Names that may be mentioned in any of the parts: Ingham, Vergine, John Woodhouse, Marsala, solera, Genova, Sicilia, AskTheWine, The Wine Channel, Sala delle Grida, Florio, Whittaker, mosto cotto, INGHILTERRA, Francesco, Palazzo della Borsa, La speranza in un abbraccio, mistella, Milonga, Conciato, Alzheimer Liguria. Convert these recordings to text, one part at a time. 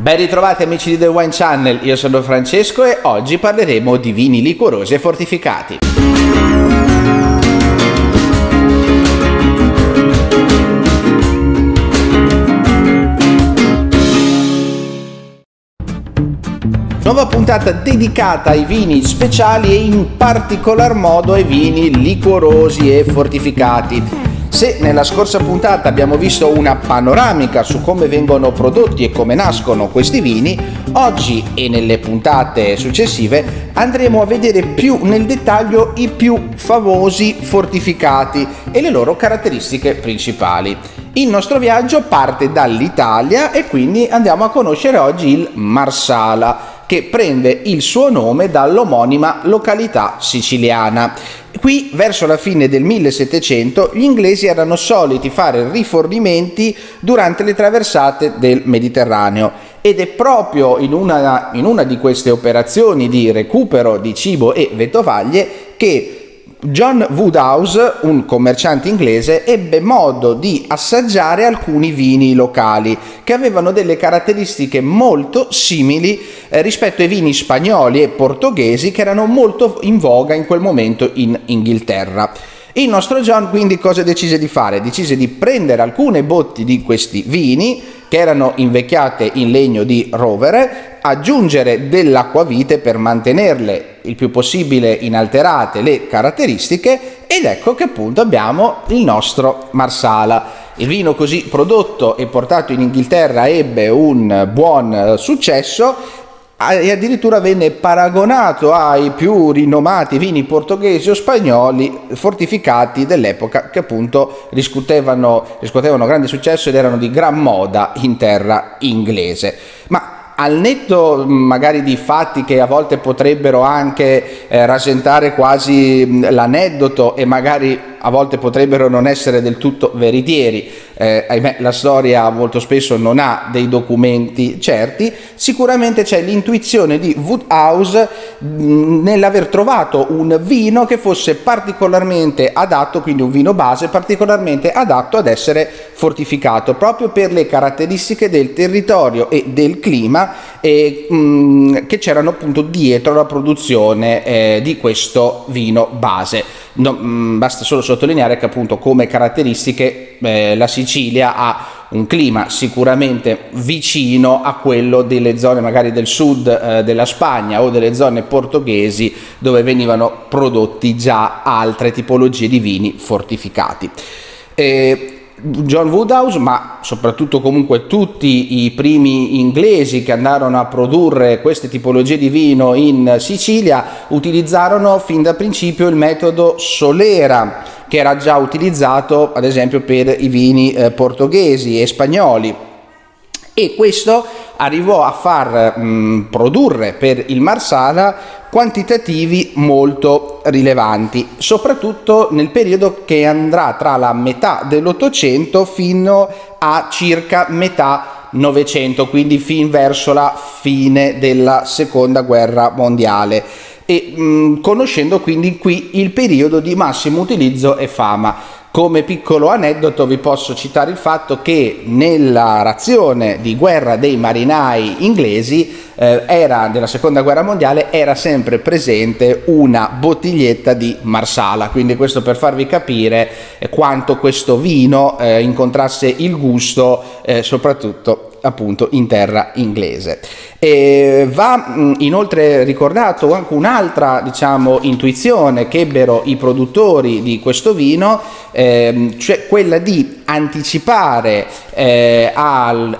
Ben ritrovati amici di The Wine Channel, io sono Francesco e oggi parleremo di vini liquorosi e fortificati. Nuova puntata dedicata ai vini speciali e in particolar modo ai vini liquorosi e fortificati. Se nella scorsa puntata abbiamo visto una panoramica su come vengono prodotti e come nascono questi vini, oggi e nelle puntate successive andremo a vedere più nel dettaglio i più famosi fortificati e le loro caratteristiche principali. Il nostro viaggio parte dall'Italia e quindi andiamo a conoscere oggi il Marsala, che prende il suo nome dall'omonima località siciliana. Qui, verso la fine del 1700, gli inglesi erano soliti fare rifornimenti durante le traversate del Mediterraneo ed è proprio in una di queste operazioni di recupero di cibo e vettovaglie che John Woodhouse, un commerciante inglese, ebbe modo di assaggiare alcuni vini locali che avevano delle caratteristiche molto simili rispetto ai vini spagnoli e portoghesi che erano molto in voga in quel momento in Inghilterra. Il nostro John quindi cosa decise di fare? Decise di prendere alcune botti di questi vini che erano invecchiate in legno di rovere, aggiungere dell'acquavite per mantenerle il più possibile inalterate le caratteristiche, ed ecco che appunto abbiamo il nostro Marsala. Il vino così prodotto e portato in Inghilterra ebbe un buon successo e addirittura venne paragonato ai più rinomati vini portoghesi o spagnoli fortificati dell'epoca, che appunto riscuotevano grande successo ed erano di gran moda in terra inglese. Ma al netto magari di fatti che a volte potrebbero anche rasentare quasi l'aneddoto e magari a volte potrebbero non essere del tutto veritieri, ahimè la storia molto spesso non ha dei documenti certi, sicuramente c'è l'intuizione di Woodhouse nell'aver trovato un vino che fosse particolarmente adatto, quindi un vino base particolarmente adatto ad essere fortificato proprio per le caratteristiche del territorio e del clima che c'erano appunto dietro la produzione di questo vino base. Basta solo sottolineare che appunto come caratteristiche la Sicilia ha un clima sicuramente vicino a quello delle zone magari del sud della Spagna o delle zone portoghesi, dove venivano prodotti già altre tipologie di vini fortificati. John Woodhouse, ma soprattutto comunque tutti i primi inglesi che andarono a produrre queste tipologie di vino in Sicilia, utilizzarono fin da principio il metodo solera, che era già utilizzato ad esempio per i vini portoghesi e spagnoli, e questo arrivò a far produrre per il Marsala quantitativi molto rilevanti, soprattutto nel periodo che andrà tra la metà dell'Ottocento fino a circa metà Novecento, quindi fin verso la fine della Seconda Guerra Mondiale, e conoscendo quindi qui il periodo di massimo utilizzo e fama. Come piccolo aneddoto vi posso citare il fatto che nella razione di guerra dei marinai inglesi della Seconda Guerra Mondiale era sempre presente una bottiglietta di Marsala, quindi questo per farvi capire quanto questo vino incontrasse il gusto soprattutto appunto in terra inglese. E va inoltre ricordato anche un'altra, diciamo, intuizione che ebbero i produttori di questo vino, cioè quella di anticipare alle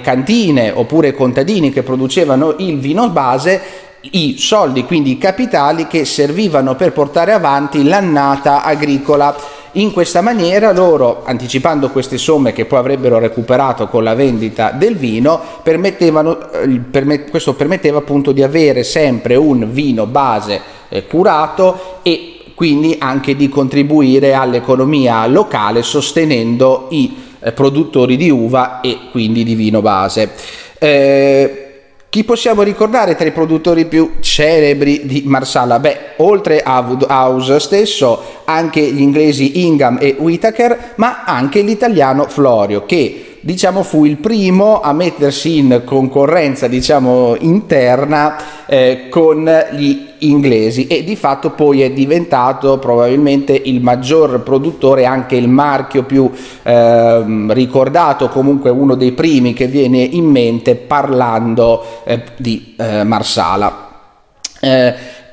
cantine oppure ai contadini che producevano il vino base i soldi, quindi i capitali che servivano per portare avanti l'annata agricola. In questa maniera loro, anticipando queste somme che poi avrebbero recuperato con la vendita del vino, questo permetteva appunto di avere sempre un vino base curato e quindi anche di contribuire all'economia locale sostenendo i produttori di uva e quindi di vino base. Chi possiamo ricordare tra i produttori più celebri di Marsala? Beh, oltre a Woodhouse stesso, anche gli inglesi Ingham e Whittaker, ma anche l'italiano Florio, che diciamo fu il primo a mettersi in concorrenza, diciamo, interna con gli inglesi, e di fatto poi è diventato probabilmente il maggior produttore, anche il marchio più ricordato, comunque uno dei primi che viene in mente parlando di Marsala.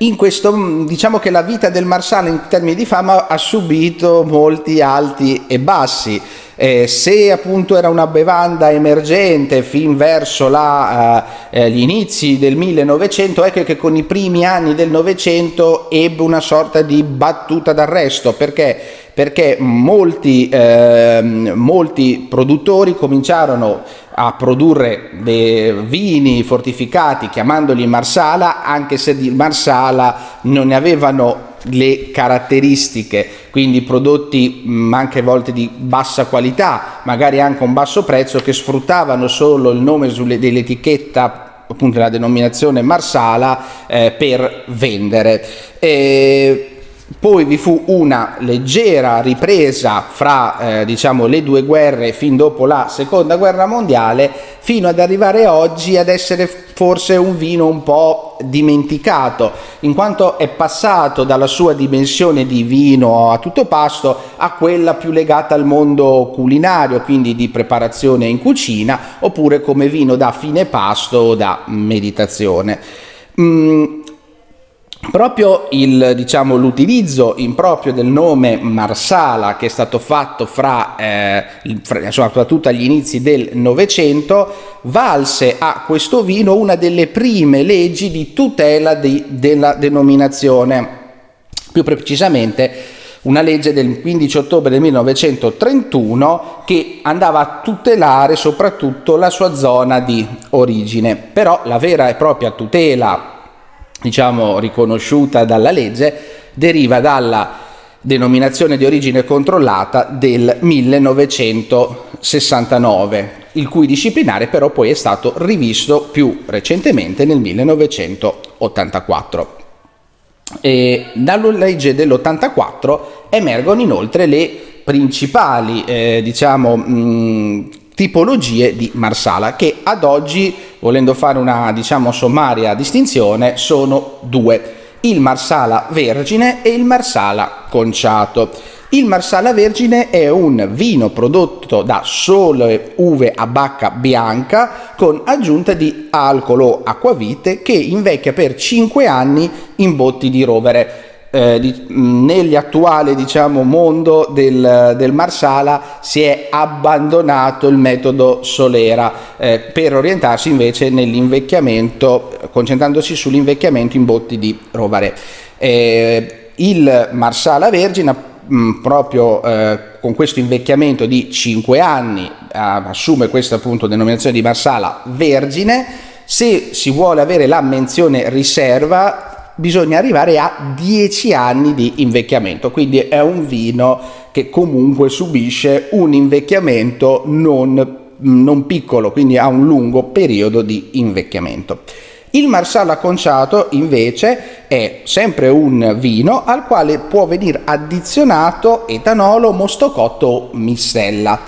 In questo, diciamo che la vita del Marsala in termini di fama ha subito molti alti e bassi. Se appunto era una bevanda emergente fin verso gli inizi del 1900, ecco che con i primi anni del Novecento ebbe una sorta di battuta d'arresto, perché molti produttori cominciarono a produrre dei vini fortificati chiamandoli Marsala, anche se di Marsala non ne avevano le caratteristiche, quindi prodotti anche a volte di bassa qualità, magari anche a un basso prezzo, che sfruttavano solo il nome dell'etichetta, appunto la denominazione Marsala, per vendere. Poi vi fu una leggera ripresa fra diciamo le due guerre, fin dopo la seconda guerra mondiale, fino ad arrivare oggi ad essere forse un vino un po' dimenticato, in quanto è passato dalla sua dimensione di vino a tutto pasto a quella più legata al mondo culinario, quindi di preparazione in cucina, oppure come vino da fine pasto o da meditazione. Proprio l'utilizzo improprio del nome Marsala, che è stato fatto soprattutto agli inizi del Novecento, valse a questo vino una delle prime leggi di tutela della denominazione, più precisamente una legge del 15 ottobre del 1931 che andava a tutelare soprattutto la sua zona di origine. Però la vera e propria tutela, diciamo, riconosciuta dalla legge, deriva dalla denominazione di origine controllata del 1969, il cui disciplinare però poi è stato rivisto più recentemente nel 1984. E dalla legge dell'84 emergono inoltre le principali tipologie di Marsala, che ad oggi, volendo fare una sommaria distinzione, sono due: il Marsala Vergine e il Marsala Conciato. Il Marsala Vergine è un vino prodotto da sole uve a bacca bianca con aggiunta di alcol o acquavite, che invecchia per 5 anni in botti di rovere. Negli attuali mondo del Marsala si è abbandonato il metodo solera per orientarsi invece nell'invecchiamento, concentrandosi sull'invecchiamento in botti di rovere. Il Marsala Vergine, proprio con questo invecchiamento di 5 anni, assume questa appunto denominazione di Marsala Vergine. Se si vuole avere la menzione riserva, bisogna arrivare a 10 anni di invecchiamento, quindi è un vino che comunque subisce un invecchiamento non piccolo, quindi ha un lungo periodo di invecchiamento. Il Marsala Conciato invece è sempre un vino al quale può venire addizionato etanolo, mosto cotto o mistella.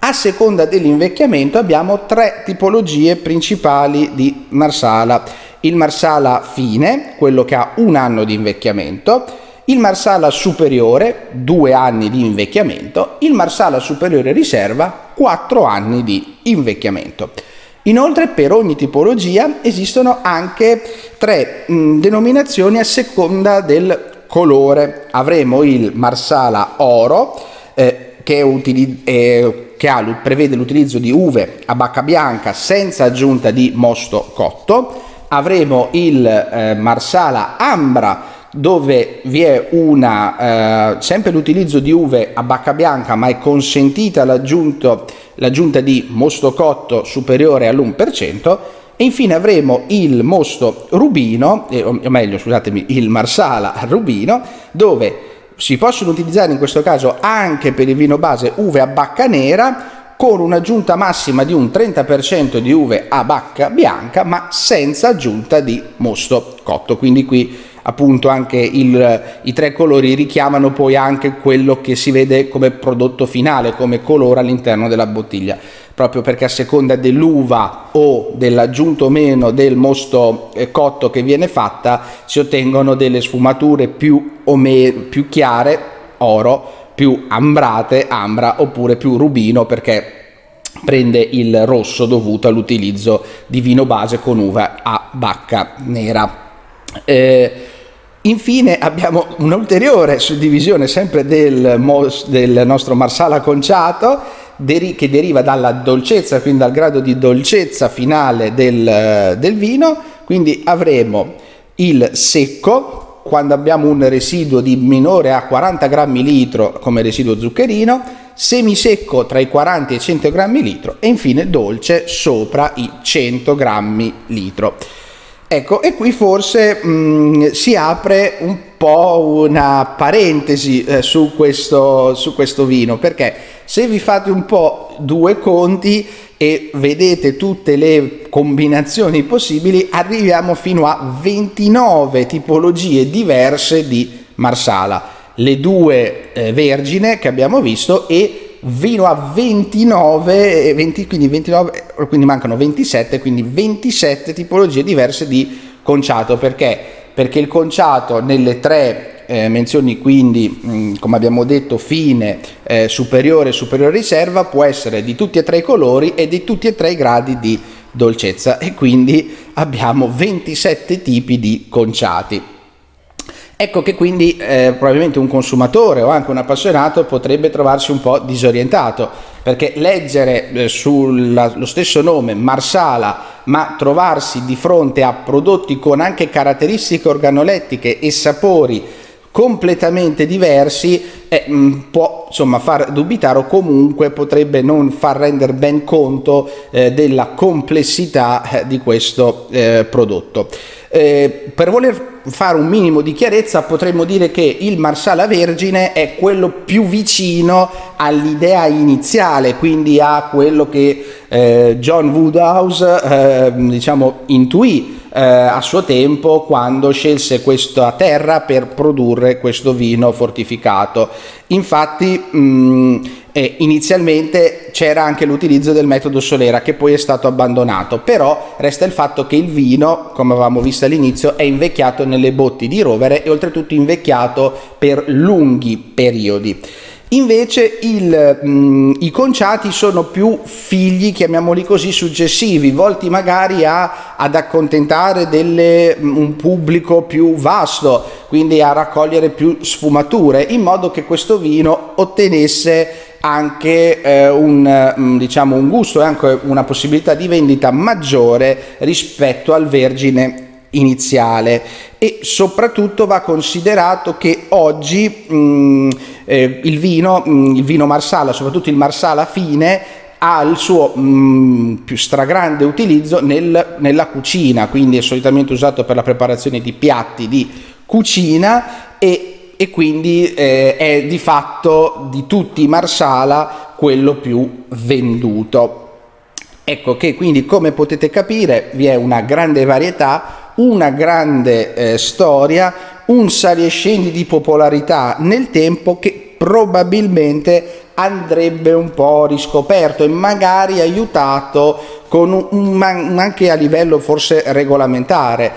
A seconda dell'invecchiamento abbiamo tre tipologie principali di Marsala: il Marsala fine, quello che ha un anno di invecchiamento; il Marsala superiore, 2 anni di invecchiamento; il Marsala superiore riserva, 4 anni di invecchiamento. Inoltre, per ogni tipologia esistono anche tre denominazioni a seconda del colore. Avremo il Marsala oro, che prevede l'utilizzo di uve a bacca bianca senza aggiunta di mosto cotto. Avremo il Marsala Ambra, dove vi è sempre l'utilizzo di uve a bacca bianca, ma è consentita l'aggiunta di mosto cotto superiore all'1%. E infine avremo il mosto rubino, il Marsala Rubino, dove si possono utilizzare in questo caso anche per il vino base uve a bacca nera, con un'aggiunta massima di un 30% di uve a bacca bianca, ma senza aggiunta di mosto cotto. Quindi qui appunto anche i tre colori richiamano poi anche quello che si vede come prodotto finale, come colore all'interno della bottiglia, proprio perché a seconda dell'uva o dell'aggiunto o meno del mosto cotto che viene fatta si ottengono delle sfumature più chiare, oro, più ambrate, ambra, oppure più rubino, perché prende il rosso dovuto all'utilizzo di vino base con uva a bacca nera. Infine abbiamo un'ulteriore suddivisione sempre del nostro Marsala Conciato, che deriva dalla dolcezza, quindi dal grado di dolcezza finale del vino. Quindi avremo il secco, quando abbiamo un residuo di minore a 40 grammi litro come residuo zuccherino, semisecco tra i 40 e i 100 grammi litro e infine dolce sopra i 100 grammi litro. Ecco, e qui forse si apre un po' una parentesi su questo vino, perché se vi fate un po' due conti e vedete tutte le combinazioni possibili, arriviamo fino a 29 tipologie diverse di Marsala. Le due Vergine che abbiamo visto e fino a 29, quindi mancano 27, quindi 27 tipologie diverse di conciato. Perché? Perché il conciato nelle tre menzioni, quindi come abbiamo detto fine, superiore e superiore riserva, può essere di tutti e tre i colori e di tutti e tre i gradi di dolcezza, e quindi abbiamo 27 tipi di conciati. Ecco che quindi probabilmente un consumatore o anche un appassionato potrebbe trovarsi un po' disorientato, perché leggere lo stesso nome Marsala ma trovarsi di fronte a prodotti con anche caratteristiche organolettiche e sapori completamente diversi può insomma far dubitare, o comunque potrebbe non far rendere ben conto della complessità di questo prodotto. Per voler fare un minimo di chiarezza potremmo dire che il Marsala Vergine è quello più vicino all'idea iniziale, quindi a quello che John Woodhouse diciamo intuì a suo tempo quando scelse questa terra per produrre questo vino fortificato. Infatti inizialmente c'era anche l'utilizzo del metodo Solera, che poi è stato abbandonato, però resta il fatto che il vino, come avevamo visto all'inizio, è invecchiato nelle botti di rovere e oltretutto invecchiato per lunghi periodi. Invece i conciati sono più figli, chiamiamoli così, successivi, volti magari ad accontentare un pubblico più vasto, quindi a raccogliere più sfumature, in modo che questo vino ottenesse anche diciamo un gusto e anche una possibilità di vendita maggiore rispetto al Vergine iniziale. E soprattutto va considerato che oggi il vino Marsala, soprattutto il Marsala fine, ha il suo più stragrande utilizzo nella cucina, quindi è solitamente usato per la preparazione di piatti di cucina e quindi è di fatto di tutti i Marsala quello più venduto. Ecco che quindi, come potete capire, vi è una grande varietà, una grande storia, un saliescendi di popolarità nel tempo che probabilmente andrebbe un po' riscoperto e magari aiutato con anche a livello forse regolamentare.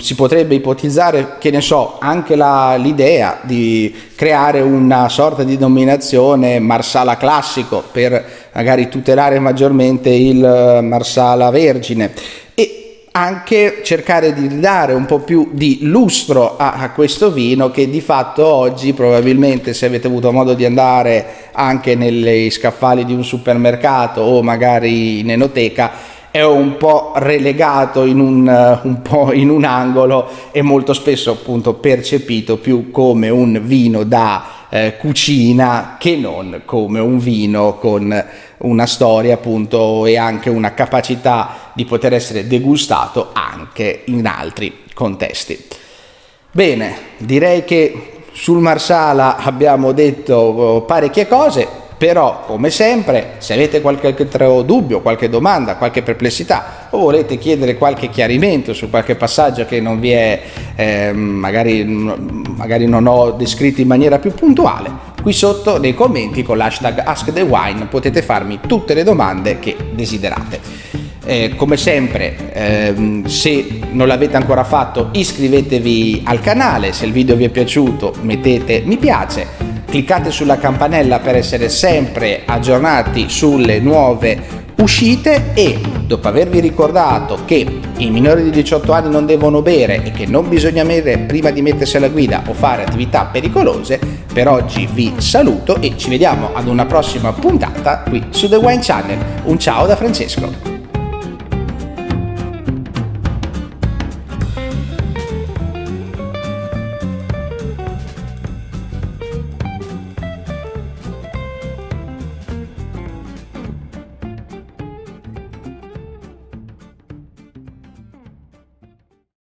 Si potrebbe ipotizzare, che ne so, anche l'idea di creare una sorta di denominazione Marsala classico per magari tutelare maggiormente il Marsala Vergine, e anche cercare di ridare un po' più di lustro a questo vino, che di fatto oggi probabilmente, se avete avuto modo di andare anche negli scaffali di un supermercato o magari in enoteca, è un po' relegato un po' in un angolo e molto spesso appunto percepito più come un vino da cucina che non come un vino con una storia, appunto, e anche una capacità di poter essere degustato anche in altri contesti. Bene, direi che sul Marsala abbiamo detto parecchie cose. Però, come sempre, se avete qualche altro dubbio, qualche domanda, qualche perplessità, o volete chiedere qualche chiarimento su qualche passaggio che non vi è, magari non ho descritto in maniera più puntuale, qui sotto nei commenti con l'hashtag AskTheWine potete farmi tutte le domande che desiderate. Come sempre, se non l'avete ancora fatto, iscrivetevi al canale, se il video vi è piaciuto mettete mi piace, cliccate sulla campanella per essere sempre aggiornati sulle nuove uscite e, dopo avervi ricordato che i minori di 18 anni non devono bere e che non bisogna bere prima di mettersi alla guida o fare attività pericolose, per oggi vi saluto e ci vediamo ad una prossima puntata qui su The Wine Channel. Un ciao da Francesco!